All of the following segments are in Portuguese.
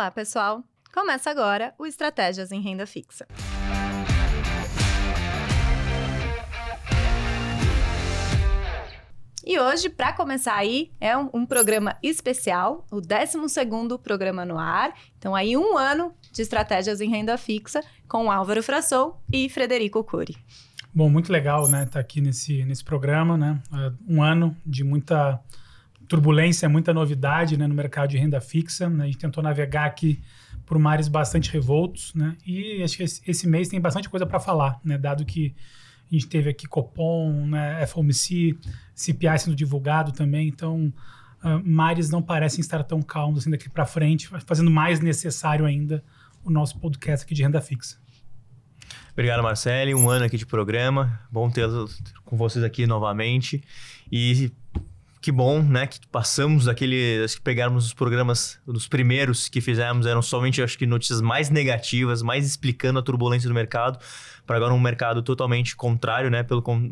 Olá, pessoal! Começa agora o Estratégias em Renda Fixa. E hoje, para começar aí, é um programa especial, o 12º programa no ar. Então, aí um ano de Estratégias em Renda Fixa com Álvaro Frasson e Frederico Curi. Bom, muito legal, né, estar aqui nesse programa, né? Um ano de muita turbulência, muita novidade, né, no mercado de renda fixa. Né? A gente tentou navegar aqui por mares bastante revoltos, né? E acho que esse mês tem bastante coisa para falar, né? Dado que a gente teve aqui Copom, né, FOMC, CPI sendo divulgado também, então mares não parecem estar tão calmos assim daqui para frente, fazendo mais necessário ainda o nosso podcast aqui de renda fixa. Obrigado, Marcelle. Um ano aqui de programa, bom tê-los com vocês aqui novamente e que bom, né, que passamos acho que pegarmos os programas dos primeiros que fizemos, eram somente, acho que, notícias mais negativas, mais explicando a turbulência do mercado, para agora um mercado totalmente contrário, né,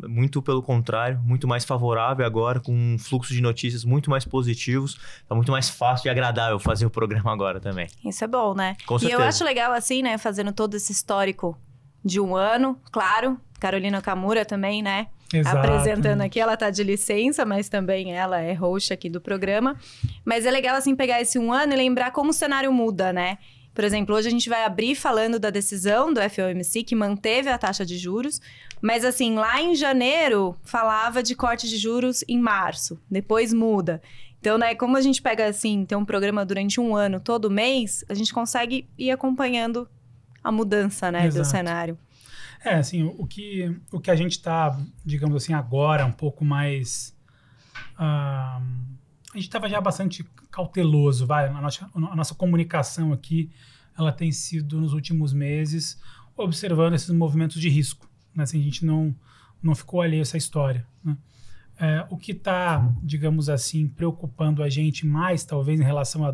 muito pelo contrário, muito mais favorável agora, com um fluxo de notícias muito mais positivos, tá muito mais fácil e agradável fazer o programa agora também. Isso é bom, né? Com certeza. E eu acho legal assim, né, fazendo todo esse histórico de um ano, claro, Carolina Kamura também, né? Exato. Apresentando aqui, ela tá de licença, mas também ela é host aqui do programa. Mas é legal, assim, pegar esse um ano e lembrar como o cenário muda, né? Por exemplo, hoje a gente vai abrir falando da decisão do FOMC, que manteve a taxa de juros, mas assim, lá em janeiro, falava de corte de juros em março, depois muda. Então, né, como a gente pega, assim, tem um programa durante um ano, todo mês, a gente consegue ir acompanhando a mudança, né, Exato. Do cenário. É, assim, o que a gente está, digamos assim, agora um pouco mais... a gente estava já bastante cauteloso, vai? A nossa comunicação aqui, ela tem sido, nos últimos meses, observando esses movimentos de risco, né? Assim, a gente não ficou alheio a essa história, né? O que está, digamos assim, preocupando a gente mais, talvez, em relação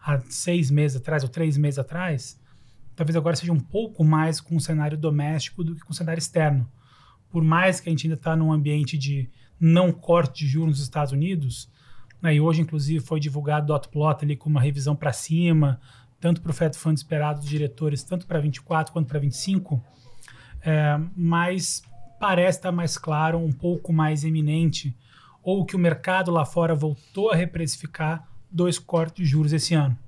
a 6 meses atrás ou 3 meses atrás... Talvez agora seja um pouco mais com o cenário doméstico do que com o cenário externo. Por mais que a gente ainda está num ambiente de não corte de juros nos Estados Unidos, né, e hoje, inclusive, foi divulgado o dot plot ali com uma revisão para cima, tanto para o Fed Fund esperado dos diretores, tanto para 24 quanto para 25, mas parece estar mais claro, um pouco mais eminente, ou que o mercado lá fora voltou a reprecificar 2 cortes de juros esse ano,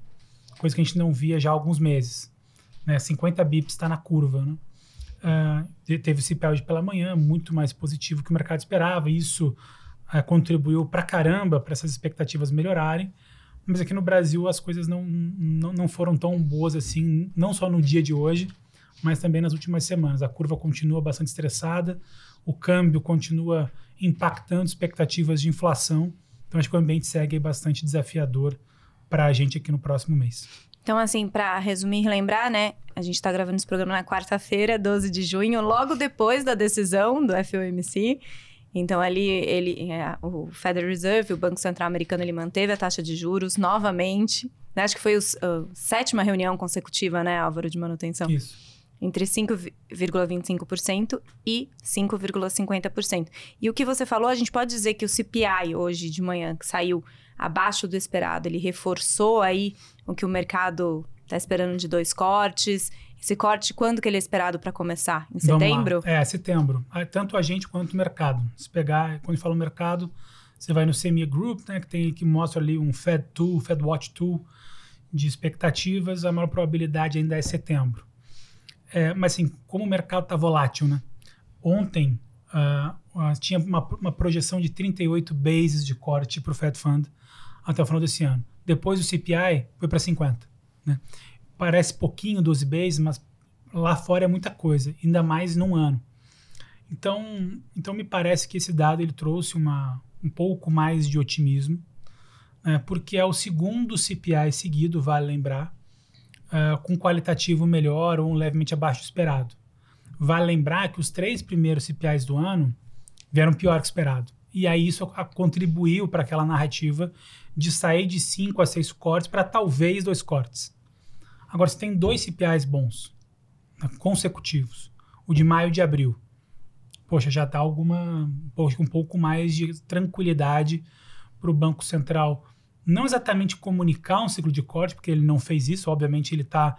coisa que a gente não via já há alguns meses. Né, 50 bips está na curva, né? Teve o CPI hoje pela manhã, muito mais positivo que o mercado esperava, e isso contribuiu pra caramba para essas expectativas melhorarem, mas aqui no Brasil as coisas não foram tão boas assim, não só no dia de hoje, mas também nas últimas semanas. A curva continua bastante estressada, o câmbio continua impactando expectativas de inflação, então acho que o ambiente segue bastante desafiador para a gente aqui no próximo mês. Então, assim, para resumir e lembrar, né? A gente está gravando esse programa na quarta-feira, 12 de junho, logo depois da decisão do FOMC. Então, ali, o Federal Reserve, o Banco Central americano, ele manteve a taxa de juros novamente. Né? Acho que foi a 7ª reunião consecutiva, né, Álvaro, de manutenção? Isso. Entre 5,25% e 5,50%. E o que você falou, a gente pode dizer que o CPI hoje de manhã, que saiu abaixo do esperado, ele reforçou aí o que o mercado está esperando de 2 cortes. Esse corte, quando que ele é esperado para começar? Em setembro? Setembro. Tanto a gente quanto o mercado. Se pegar, quando fala o mercado, você vai no CME Group, né, que mostra ali um FedWatch 2 de expectativas, a maior probabilidade ainda é setembro. Mas assim, como o mercado está volátil, né? Ontem tinha uma projeção de 38 bases de corte para o Fed Fund até o final desse ano. Depois o CPI foi para 50, né? Parece pouquinho, 12 bases, mas lá fora é muita coisa, ainda mais num ano. Então me parece que esse dado ele trouxe um pouco mais de otimismo, né? Porque é o 2º CPI seguido, vale lembrar, com qualitativo melhor ou levemente abaixo do esperado. Vale lembrar que os 3 primeiros CPIs do ano vieram pior que esperado. E aí isso contribuiu para aquela narrativa de sair de 5 a 6 cortes para talvez 2 cortes. Agora, você tem 2 CPIs bons, né, consecutivos, o de maio e de abril. Poxa, já está um pouco mais de tranquilidade para o Banco Central não exatamente comunicar um ciclo de corte, porque ele não fez isso, obviamente ele está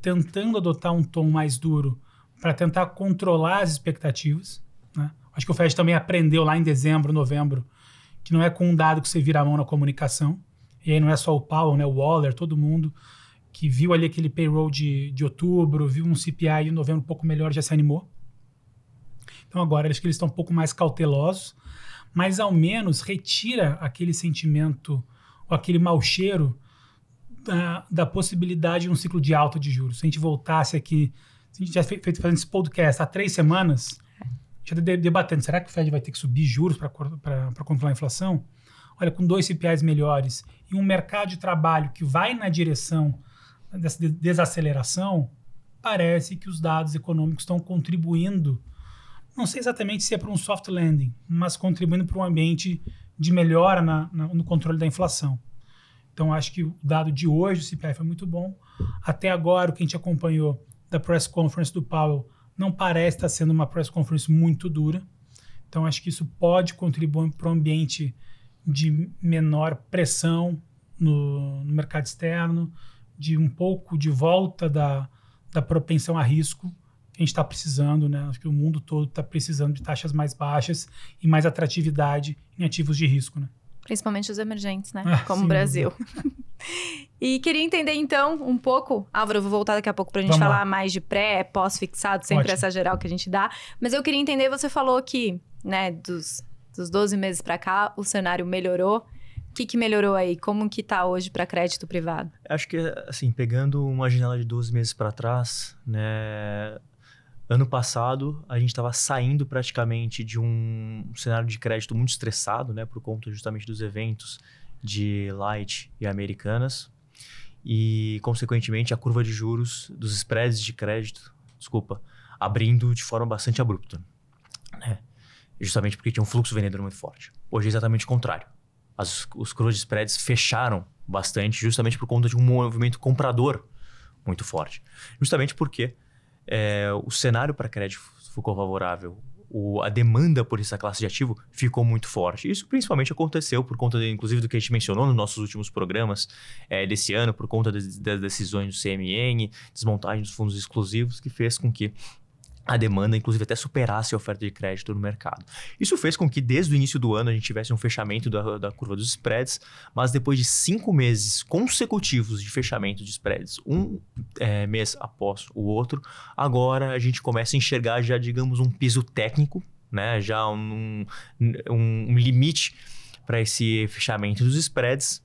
tentando adotar um tom mais duro para tentar controlar as expectativas, né? Acho que o Fed também aprendeu lá em dezembro, novembro, que não é com um dado que você vira a mão na comunicação, e aí não é só o Powell, né, o Waller, todo mundo que viu ali aquele payroll de outubro, viu um CPI de novembro um pouco melhor, já se animou. Então agora acho que eles estão um pouco mais cautelosos, mas ao menos retira aquele sentimento ou aquele mau cheiro da possibilidade de um ciclo de alta de juros. Se a gente voltasse aqui, se a gente tivesse feito fazendo esse podcast há 3 semanas, já debatendo, será que o Fed vai ter que subir juros para controlar a inflação? Olha, com 2 CPIs melhores e um mercado de trabalho que vai na direção dessa desaceleração, parece que os dados econômicos estão contribuindo, não sei exatamente se é para um soft landing, mas contribuindo para um ambiente de melhora no controle da inflação. Então, acho que o dado de hoje, o CPI, foi muito bom. Até agora, o que a gente acompanhou da press conference do Powell não parece estar sendo uma press conference muito dura. Então, acho que isso pode contribuir para um ambiente de menor pressão no mercado externo, de um pouco de volta da propensão a risco que a gente está precisando, né? Acho que o mundo todo está precisando de taxas mais baixas e mais atratividade em ativos de risco, né? Principalmente os emergentes, né? Como sim, o Brasil. E queria entender, então, um pouco... Álvaro, eu vou voltar daqui a pouco para a gente falar mais de pré, pós-fixado, sempre essa geral que a gente dá. Mas eu queria entender, você falou que, né, dos 12 meses para cá, o cenário melhorou. O que melhorou aí? Como que tá hoje para crédito privado? Acho que, assim, pegando uma janela de 12 meses para trás, né... Ano passado, a gente estava saindo praticamente de um cenário de crédito muito estressado, né, por conta justamente dos eventos de Light e Americanas. E, consequentemente, a curva de juros dos spreads de crédito, abrindo de forma bastante abrupta, né? Justamente porque tinha um fluxo vendedor muito forte. Hoje é exatamente o contrário. Os curvas de spreads fecharam bastante justamente por conta de um movimento comprador muito forte. Justamente porque... o cenário para crédito ficou favorável, a demanda por essa classe de ativo ficou muito forte. Isso principalmente aconteceu por conta, inclusive, do que a gente mencionou nos nossos últimos programas desse ano, por conta das decisões do CMN, desmontagem dos fundos exclusivos, que fez com que a demanda, inclusive, até superasse a oferta de crédito no mercado. Isso fez com que, desde o início do ano, a gente tivesse um fechamento da curva dos spreads, mas depois de 5 meses consecutivos de fechamento de spreads, um mês após o outro, agora a gente começa a enxergar já, digamos, um piso técnico, né? Já um limite para esse fechamento dos spreads,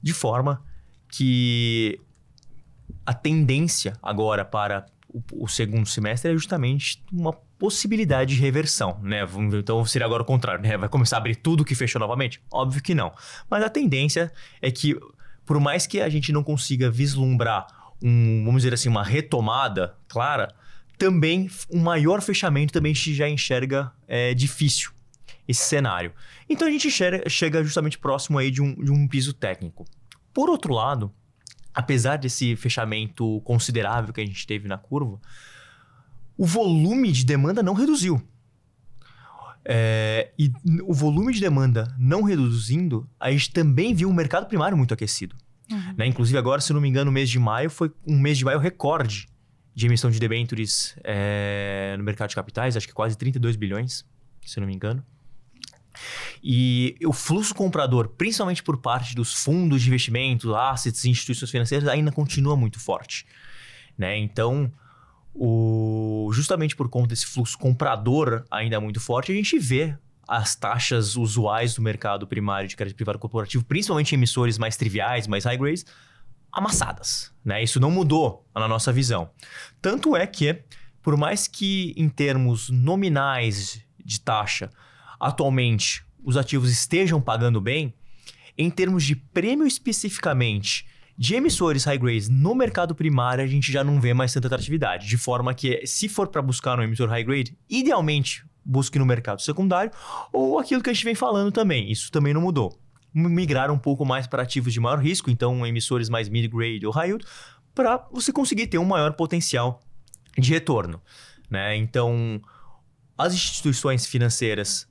de forma que... A tendência agora para o segundo semestre é justamente uma possibilidade de reversão, né? Então seria agora o contrário, né? Vai começar a abrir tudo que fechou novamente? Óbvio que não. Mas a tendência é que, por mais que a gente não consiga vislumbrar vamos dizer assim, uma retomada clara, também um maior fechamento também a gente já enxerga difícil esse cenário. Então a gente chega justamente próximo aí de um piso técnico. Por outro lado, apesar desse fechamento considerável que a gente teve na curva, o volume de demanda não reduziu. E o volume de demanda não reduzindo, a gente também viu um mercado primário muito aquecido. Uhum. Né? Inclusive agora, se não me engano, o mês de maio foi um mês de maio recorde de emissão de debêntures no mercado de capitais, acho que quase 32 bilhões, se não me engano. E o fluxo comprador, principalmente por parte dos fundos de investimento, assets e instituições financeiras, ainda continua muito forte, né? Então, justamente por conta desse fluxo comprador ainda muito forte, a gente vê as taxas usuais do mercado primário de crédito privado corporativo, principalmente em emissores mais triviais, mais high grades, amassadas, né? Isso não mudou na nossa visão. Tanto é que, por mais que em termos nominais de taxa, atualmente, os ativos estejam pagando bem, em termos de prêmio especificamente de emissores high grades no mercado primário, a gente já não vê mais tanta atratividade. De forma que, se for para buscar um emissor high grade, idealmente busque no mercado secundário ou aquilo que a gente vem falando também. Isso também não mudou. Migrar um pouco mais para ativos de maior risco, então emissores mais mid grade ou high yield, para você conseguir ter um maior potencial de retorno, né? Então... As instituições financeiras,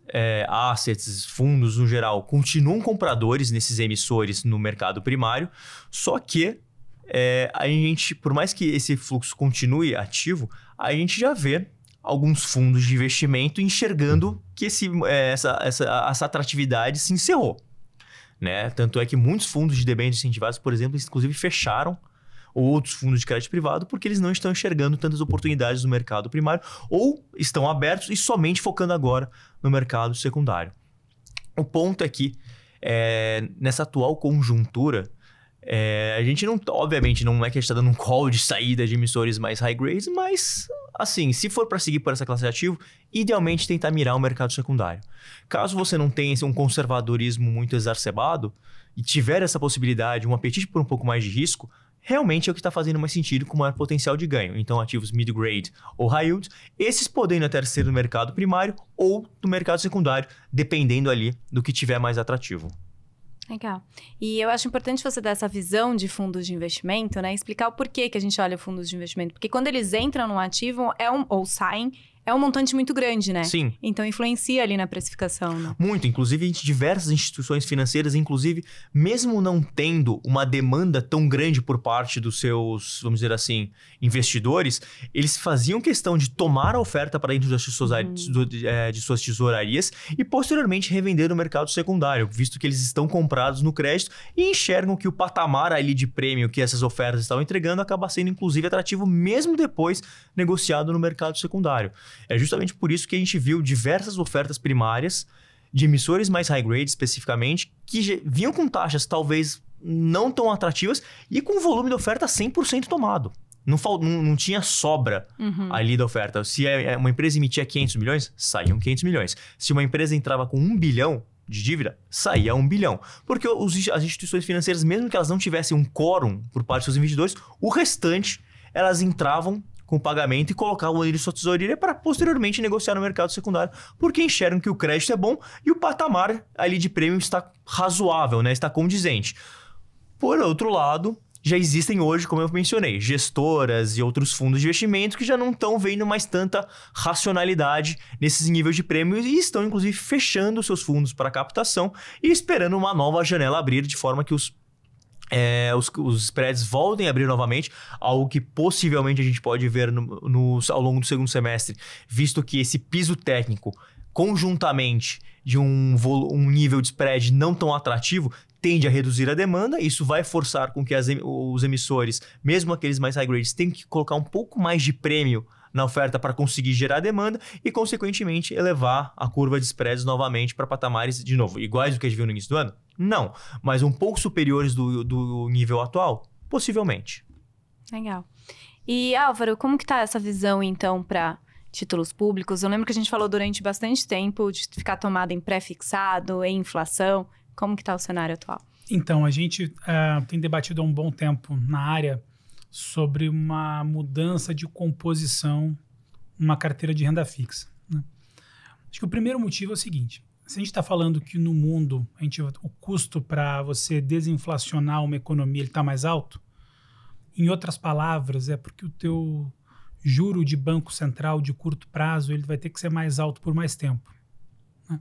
assets, fundos no geral, continuam compradores nesses emissores no mercado primário, só que a gente, por mais que esse fluxo continue ativo, a gente já vê alguns fundos de investimento enxergando que essa atratividade se encerrou, né? Tanto é que muitos fundos de debêntures incentivados, por exemplo, inclusive fecharam, ou outros fundos de crédito privado, porque eles não estão enxergando tantas oportunidades no mercado primário, ou estão abertos e somente focando agora no mercado secundário. O ponto é que, nessa atual conjuntura, a gente não, obviamente, não é que a gente está dando um call de saída de emissores mais high grades, mas, assim, se for para seguir por essa classe de ativo, idealmente tentar mirar o mercado secundário. Caso você não tenha um conservadorismo muito exacerbado e tiver essa possibilidade, um apetite por um pouco mais de risco, realmente é o que está fazendo mais sentido, com maior potencial de ganho. Então, ativos mid-grade ou high yield, esses podendo até ser no mercado primário ou no mercado secundário, dependendo ali do que tiver mais atrativo. Legal. E eu acho importante você dar essa visão de fundos de investimento, né? Explicar o porquê que a gente olha fundos de investimento. Porque quando eles entram num ativo ou saem, é um montante muito grande, né? Sim. Então, influencia ali na precificação, né? Muito. Inclusive, diversas instituições financeiras, inclusive, mesmo não tendo uma demanda tão grande por parte dos seus, vamos dizer assim, investidores, eles faziam questão de tomar a oferta para dentro de suas tesourarias e, posteriormente, revender no mercado secundário, visto que eles estão comprados no crédito e enxergam que o patamar ali de prêmio que essas ofertas estavam entregando acaba sendo, inclusive, atrativo mesmo depois negociado no mercado secundário. É justamente por isso que a gente viu diversas ofertas primárias de emissores mais high grade especificamente, que vinham com taxas talvez não tão atrativas e com volume de oferta 100% tomado. Não tinha sobra ali da oferta. Se uma empresa emitia 500 milhões, saíam 500 milhões. Se uma empresa entrava com 1 bilhão de dívida, saía 1 bilhão. Porque as instituições financeiras, mesmo que elas não tivessem um quórum por parte dos seus investidores, o restante elas entravam com pagamento e colocavam ele em sua tesouraria para posteriormente negociar no mercado secundário, porque enxergam que o crédito é bom e o patamar ali de prêmio está razoável, né? Está condizente. Por outro lado, já existem hoje, como eu mencionei, gestoras e outros fundos de investimento que já não estão vendo mais tanta racionalidade nesses níveis de prêmios e estão, inclusive, fechando seus fundos para captação e esperando uma nova janela abrir, de forma que os spreads voltem a abrir novamente, algo que possivelmente a gente pode ver ao longo do segundo semestre, visto que esse piso técnico, conjuntamente de um nível de spread não tão atrativo, tende a reduzir a demanda. Isso vai forçar com que os emissores, mesmo aqueles mais high grades, tenham que colocar um pouco mais de prêmio na oferta para conseguir gerar demanda e, consequentemente, elevar a curva de spreads novamente para patamares, de novo, iguais do que a gente viu no início do ano? Não, mas um pouco superiores do nível atual? Possivelmente. Legal. E, Álvaro, como que tá essa visão, então, para títulos públicos? Eu lembro que a gente falou durante bastante tempo de ficar tomada em pré-fixado, em inflação. Como que tá o cenário atual? Então, a gente tem debatido há um bom tempo na área sobre uma mudança de composição numa carteira de renda fixa, né? Acho que o primeiro motivo é o seguinte: se a gente está falando que no mundo o custo para você desinflacionar uma economia está mais alto, em outras palavras, é porque o teu juro de banco central de curto prazo ele vai ter que ser mais alto por mais tempo, né?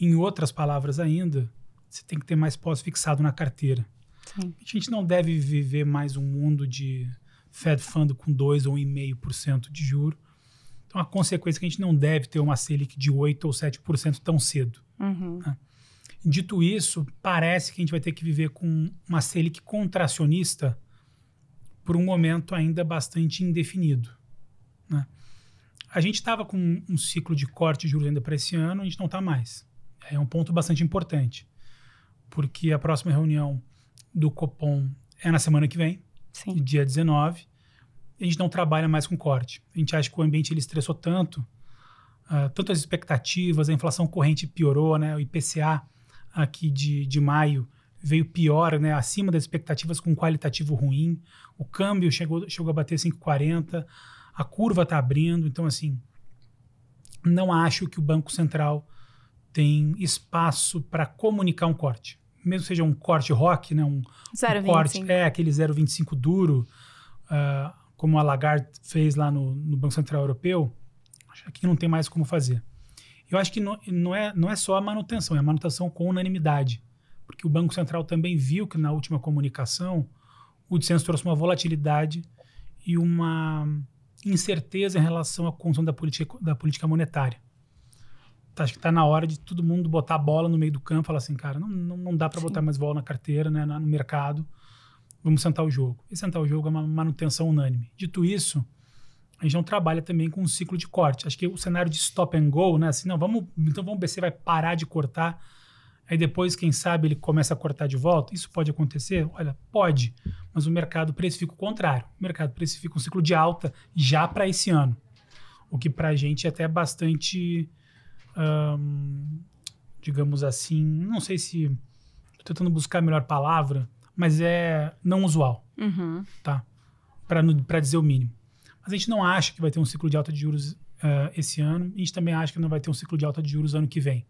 Em outras palavras ainda, você tem que ter mais pós-fixado na carteira. Sim. A gente não deve viver mais um mundo de Fed Fund com 2 ou 1,5% de juro. Então, a consequência é que a gente não deve ter uma Selic de 8 ou 7% tão cedo. Né? Dito isso, parece que a gente vai ter que viver com uma Selic contracionista por um momento ainda bastante indefinido, né? A gente estava com um ciclo de corte de juros ainda para esse ano, a gente não está mais. É um ponto bastante importante, porque a próxima reunião do Copom é na semana que vem, Sim. dia 19, a gente não trabalha mais com corte. A gente acha que o ambiente ele estressou tanto, tanto as expectativas, a inflação corrente piorou, né? O IPCA aqui de maio veio pior, né? Acima das expectativas, com um qualitativo ruim, o câmbio chegou a bater 5,40, a curva está abrindo, então assim, não acho que o Banco Central tem espaço para comunicar um corte. Mesmo que seja um corte rock, né? um corte, aquele 0,25 duro, como a Lagarde fez lá no Banco Central Europeu, Aqui não tem mais como fazer. Eu acho que não é só a manutenção, é a manutenção com unanimidade. Porque o Banco Central também viu que na última comunicação o dissenso trouxe uma volatilidade e uma incerteza em relação à condução da política monetária. Acho que está na hora de todo mundo botar a bola no meio do campo e falar assim, cara, não dá para botar mais bola na carteira, né, no mercado, vamos sentar o jogo. E sentar o jogo é uma manutenção unânime. Dito isso, a gente não trabalha também com um ciclo de corte. Acho que o cenário de stop and go, né, assim, então o BC vai parar de cortar, aí depois, quem sabe, ele começa a cortar de volta. Isso pode acontecer? Olha, pode, mas o mercado precifica o contrário. O mercado precifica um ciclo de alta já para esse ano, o que para a gente é até bastante... digamos assim, não sei se estou tentando buscar a melhor palavra, mas é não usual, tá? Para dizer o mínimo. Mas a gente não acha que vai ter um ciclo de alta de juros esse ano, a gente também acha que não vai ter um ciclo de alta de juros ano que vem.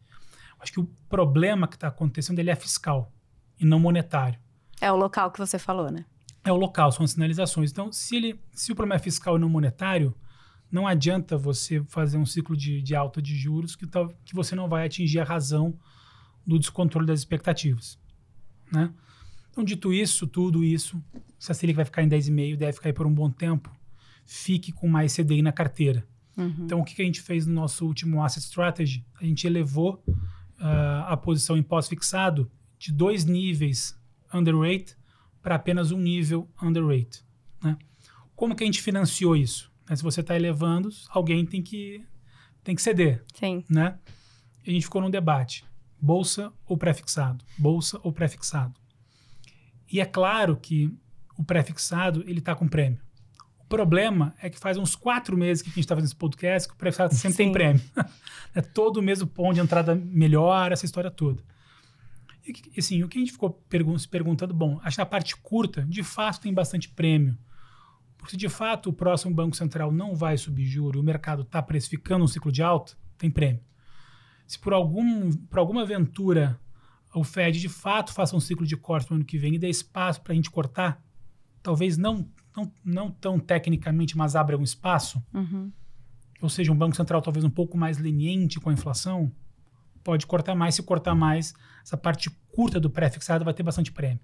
Acho que o problema que está acontecendo ele é fiscal e não monetário. É o local que você falou, né? É o local, são as sinalizações. Então, se o problema é fiscal e não monetário, não adianta você fazer um ciclo de alta de juros que você não vai atingir a razão do descontrole das expectativas, né? Então, dito isso, tudo isso, se a Selic vai ficar em 10,5, deve ficar aí por um bom tempo, fique com mais CDI na carteira. Então, o que a gente fez no nosso último Asset Strategy? A gente elevou a posição em pós-fixado de 2 níveis underweight para apenas 1 nível underweight, né? Como que a gente financiou isso? Mas se você está elevando, alguém tem que ceder, sim, né? E a gente ficou num debate, bolsa ou pré-fixado, bolsa ou pré-fixado. E é claro que o pré-fixado, ele está com prêmio. O problema é que faz uns 4 meses que a gente está fazendo esse podcast, que o pré-fixado sempre tem prêmio. É todo mês o ponto de entrada melhora, essa história toda. E assim, o que a gente ficou se perguntando, bom, acho que na parte curta, de fato tem bastante prêmio. Porque se de fato o próximo Banco Central não vai subir juros e o mercado está precificando um ciclo de alta, tem prêmio. Se por alguma aventura o Fed de fato faça um ciclo de corte no ano que vem e dê espaço para a gente cortar, talvez não tão tecnicamente, mas abra um espaço, ou seja, um Banco Central talvez um pouco mais leniente com a inflação, pode cortar mais. Se cortar mais, essa parte curta do pré-fixado vai ter bastante prêmio.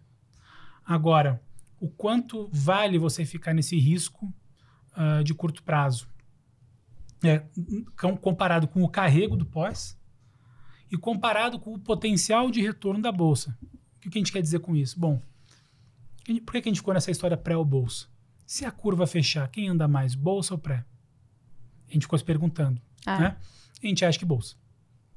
Agora, o quanto vale você ficar nesse risco de curto prazo, comparado com o carrego do pós e comparado com o potencial de retorno da Bolsa. O que a gente quer dizer com isso? Bom, por que a gente ficou nessa história pré ou Bolsa? Se a curva fechar, quem anda mais, Bolsa ou pré? A gente ficou se perguntando, né? A gente acha que Bolsa,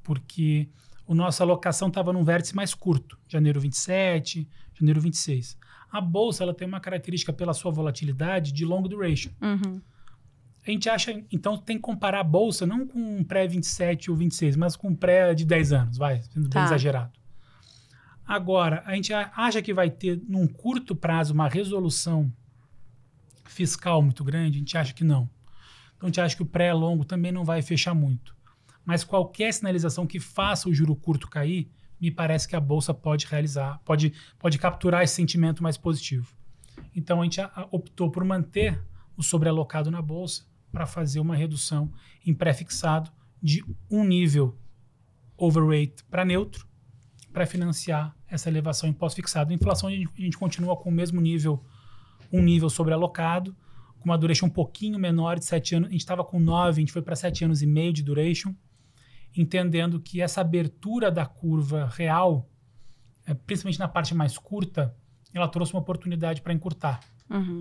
porque a nossa alocação estava num vértice mais curto, janeiro 27, janeiro 26. A Bolsa ela tem uma característica pela sua volatilidade de long duration. A gente acha, então, tem que comparar a Bolsa não com um pré-27 ou 26, mas com um pré de 10 anos, vai, sendo bem exagerado. Agora, a gente acha que vai ter, num curto prazo, uma resolução fiscal muito grande? A gente acha que não. Então, a gente acha que o pré-longo também não vai fechar muito. Mas qualquer sinalização que faça o juro curto cair, me parece que a Bolsa pode realizar, pode capturar esse sentimento mais positivo. Então, a gente optou por manter o sobrealocado na Bolsa para fazer uma redução em pré-fixado de um nível overweight para neutro, para financiar essa elevação em pós-fixado. A inflação, a gente continua com o mesmo nível, um nível sobrealocado, com uma duration um pouquinho menor de 7 anos. A gente estava com 9, a gente foi para 7 anos e meio de duration, entendendo que essa abertura da curva real, principalmente na parte mais curta, ela trouxe uma oportunidade para encurtar,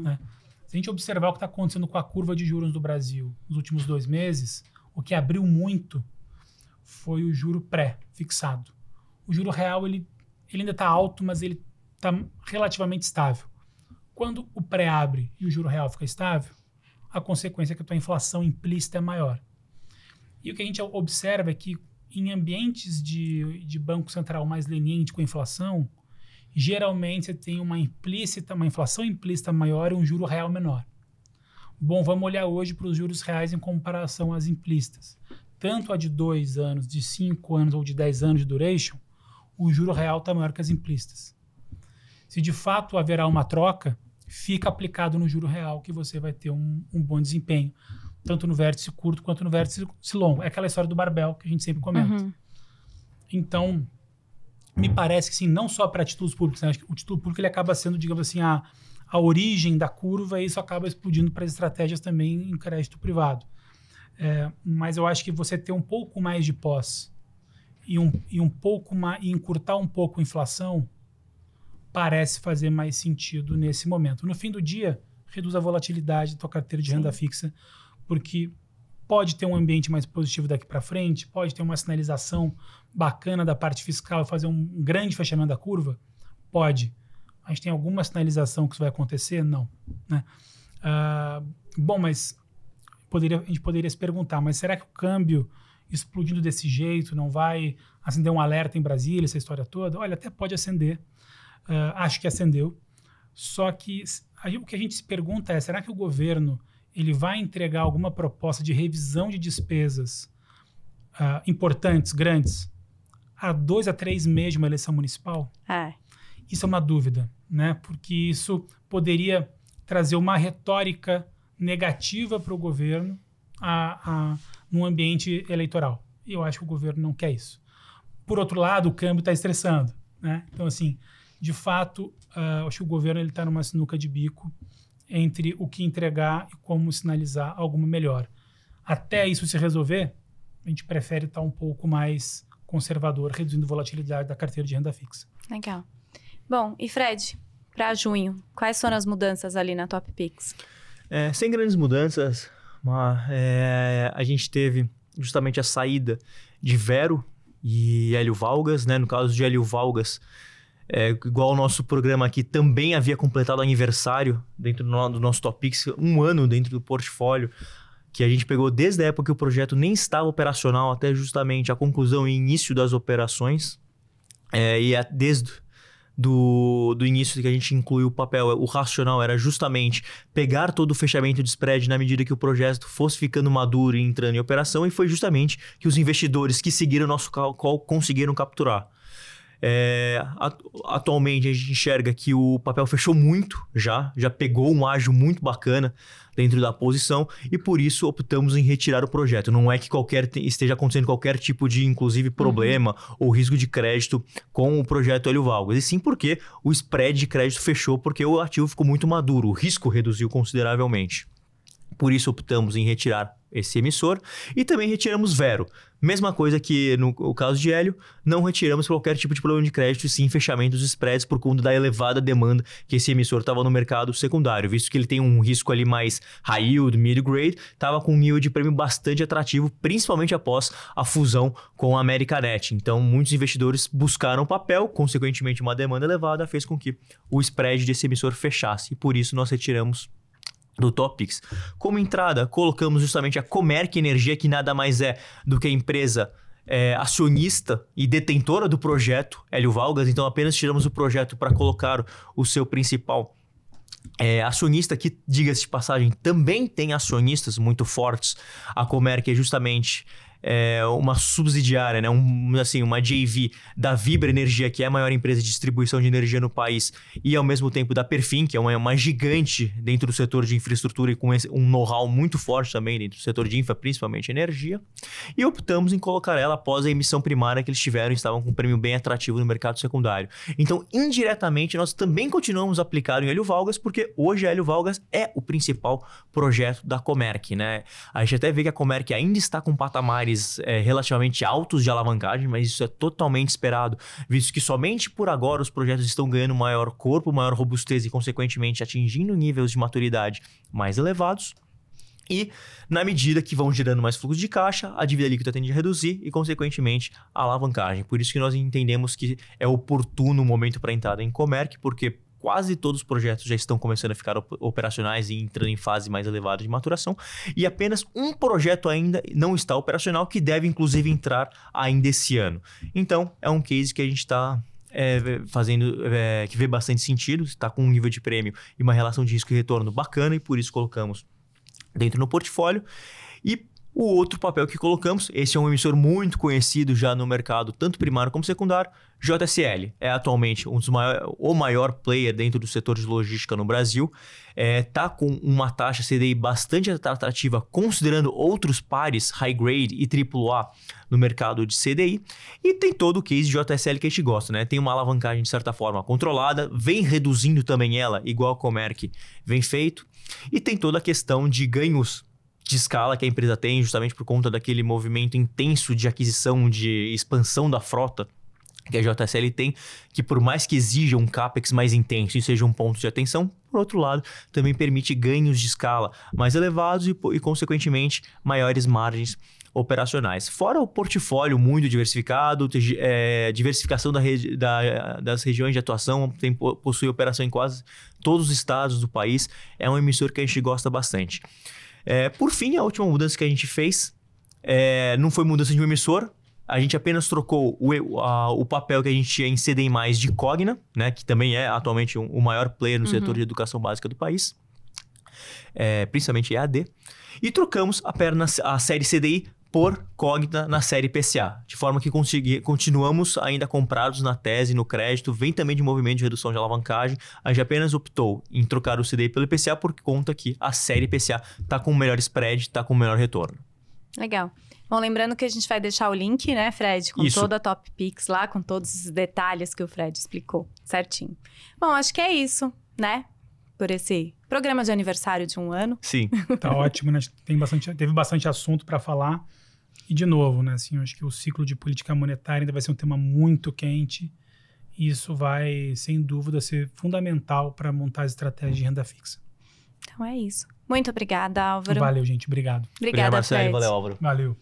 né? Se a gente observar o que está acontecendo com a curva de juros do Brasil nos últimos 2 meses, o que abriu muito foi o juro pré-fixado. O juro real ele ainda está alto, mas ele está relativamente estável. Quando o pré abre e o juro real fica estável, a consequência é que a tua inflação implícita é maior. E o que a gente observa é que em ambientes de Banco Central mais leniente com a inflação, geralmente você tem uma inflação implícita maior e um juro real menor. Bom, vamos olhar hoje para os juros reais em comparação às implícitas. Tanto a de 2 anos, de 5 anos ou de 10 anos de duration, o juro real está maior que as implícitas. Se de fato haverá uma troca, fica aplicado no juro real que você vai ter um bom desempenho. tanto no vértice curto quanto no vértice longo. É aquela história do barbel que a gente sempre comenta. Uhum. Então, me parece que sim, não só para títulos públicos, né? Acho que o título público ele acaba sendo, digamos assim, a origem da curva, e isso acaba explodindo para as estratégias também em crédito privado. É, mas eu acho que você ter um pouco mais de pós e encurtar um pouco a inflação parece fazer mais sentido nesse momento. No fim do dia, reduz a volatilidade da tua carteira de renda fixa, porque pode ter um ambiente mais positivo daqui para frente, pode ter uma sinalização bacana da parte fiscal, fazer um grande fechamento da curva? Pode. Mas tem alguma sinalização que isso vai acontecer? Não. Né? Bom, mas a gente poderia se perguntar, mas será que o câmbio explodindo desse jeito não vai acender um alerta em Brasília, essa história toda? Olha, até pode acender. Acho que acendeu. Só que o que a gente se pergunta é, será que o governo ele vai entregar alguma proposta de revisão de despesas importantes, grandes, a 2 a 3 meses de uma eleição municipal? É. Isso é uma dúvida, né? Porque isso poderia trazer uma retórica negativa para o governo num ambiente eleitoral. E eu acho que o governo não quer isso. Por outro lado, o câmbio está estressando, né? Então, assim, de fato, acho que o governo está numa sinuca de bico entre o que entregar e como sinalizar alguma melhora. Até isso se resolver, a gente prefere estar um pouco mais conservador, reduzindo a volatilidade da carteira de renda fixa. Legal. Bom, e Fred, para junho, quais foram as mudanças ali na Top Picks? Sem grandes mudanças, a gente teve justamente a saída de Vero e Hélio Valgas, né? No caso de Hélio Valgas, igual o nosso programa aqui, também havia completado aniversário dentro do nosso Top Picks, um ano dentro do portfólio, que a gente pegou desde a época que o projeto nem estava operacional até justamente a conclusão e início das operações. Desde do início que a gente incluiu o papel, o racional era justamente pegar todo o fechamento de spread na medida que o projeto fosse ficando maduro e entrando em operação, e foi justamente que os investidores que seguiram o nosso call conseguiram capturar. Atualmente a gente enxerga que o papel fechou muito, já pegou um ágio muito bacana dentro da posição, e por isso optamos em retirar o projeto. Não é que esteja acontecendo qualquer tipo de, inclusive, problema ou risco de crédito com o projeto Hélio Valgas, e sim porque o spread de crédito fechou, porque o ativo ficou muito maduro, o risco reduziu consideravelmente. Por isso optamos em retirar esse emissor, e também retiramos Vero. Mesma coisa que no caso de Hélio, não retiramos qualquer tipo de problema de crédito, e sim fechamento dos spreads por conta da elevada demanda que esse emissor estava no mercado secundário, visto que ele tem um risco ali mais high yield, mid grade, estava com um nível de prêmio bastante atrativo, principalmente após a fusão com a Americanet. Então, muitos investidores buscaram o papel, consequentemente uma demanda elevada fez com que o spread desse emissor fechasse, e por isso nós retiramos do Top Picks. Como entrada, colocamos justamente a Comerc Energia, que nada mais é do que a empresa acionista e detentora do projeto Hélio Valgas. Então, apenas tiramos o projeto para colocar o seu principal acionista, que, diga-se de passagem, também tem acionistas muito fortes. A Comerc é justamente uma subsidiária, né? Uma JV da Vibra Energia, que é a maior empresa de distribuição de energia no país, e ao mesmo tempo da Perfim, que é uma gigante dentro do setor de infraestrutura e com um know-how muito forte também dentro do setor de infra, principalmente energia, e optamos em colocar ela após a emissão primária que eles tiveram, estavam com um prêmio bem atrativo no mercado secundário. Então, indiretamente, nós também continuamos a aplicar em Hélio Valgas, porque hoje a Hélio Valgas é o principal projeto da Comerc, né? A gente até vê que a Comerc ainda está com patamares relativamente altos de alavancagem, mas isso é totalmente esperado, visto que somente por agora os projetos estão ganhando maior corpo, maior robustez e, consequentemente, atingindo níveis de maturidade mais elevados. E, na medida que vão gerando mais fluxo de caixa, a dívida líquida tende a reduzir e, consequentemente, a alavancagem. Por isso que nós entendemos que é oportuno o momento para a entrada em Comerc, porque quase todos os projetos já estão começando a ficar operacionais e entrando em fase mais elevada de maturação, e apenas um projeto ainda não está operacional, que deve inclusive entrar ainda esse ano. Então, é um case que a gente está que vê bastante sentido, está com um nível de prêmio e uma relação de risco e retorno bacana, e por isso colocamos dentro no portfólio. E O outro papel que colocamos, esse é um emissor muito conhecido já no mercado, tanto primário como secundário, JSL. É atualmente um dos o maior player dentro do setor de logística no Brasil. Está com uma taxa CDI bastante atrativa, considerando outros pares, high grade e AAA, no mercado de CDI. E tem todo o case de JSL que a gente gosta, né? Tem uma alavancagem, de certa forma, controlada, vem reduzindo também ela, igual a Comerc vem feito. E tem toda a questão de ganhos de escala que a empresa tem, justamente por conta daquele movimento intenso de aquisição, de expansão da frota que a JSL tem, que por mais que exija um CAPEX mais intenso e seja um ponto de atenção, por outro lado, também permite ganhos de escala mais elevados e consequentemente, maiores margens operacionais. Fora o portfólio muito diversificado, diversificação das regiões de atuação, possui operação em quase todos os estados do país, é um emissor que a gente gosta bastante. Por fim, a última mudança que a gente fez não foi mudança de um emissor, a gente apenas trocou o papel que a gente tinha em CDI+, de Cogna, né, que também é atualmente o maior player no setor de educação básica do país, principalmente EAD, e trocamos a série CDI por Cogna na série IPCA, de forma que continuamos ainda comprados na tese, no crédito, vem também de movimento de redução de alavancagem, a gente apenas optou em trocar o CDI pelo IPCA por conta que a série IPCA está com o melhor spread, está com o melhor retorno. Legal. Bom, lembrando que a gente vai deixar o link, né, Fred? Com toda a Top Picks lá, com todos os detalhes que o Fred explicou, certinho. Bom, acho que é isso, né? Por esse programa de aniversário de um ano. Sim. Tá ótimo, né? Teve bastante assunto para falar. E, de novo, né, assim, eu acho que o ciclo de política monetária ainda vai ser um tema muito quente. E isso vai, sem dúvida, ser fundamental para montar as estratégias de renda fixa. Então é isso. Muito obrigada, Álvaro. Valeu, gente. Obrigado. Obrigada, Marcelle. Valeu, Álvaro. Valeu.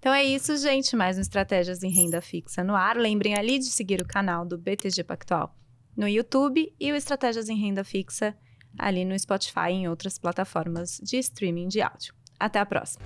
Então é isso, gente. Mais um Estratégias em Renda Fixa no ar. Lembrem ali de seguir o canal do BTG Pactual no YouTube e o Estratégias em Renda Fixa ali no Spotify e em outras plataformas de streaming de áudio. Até a próxima.